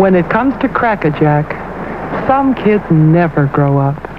When it comes to Cracker Jack, some kids never grow up.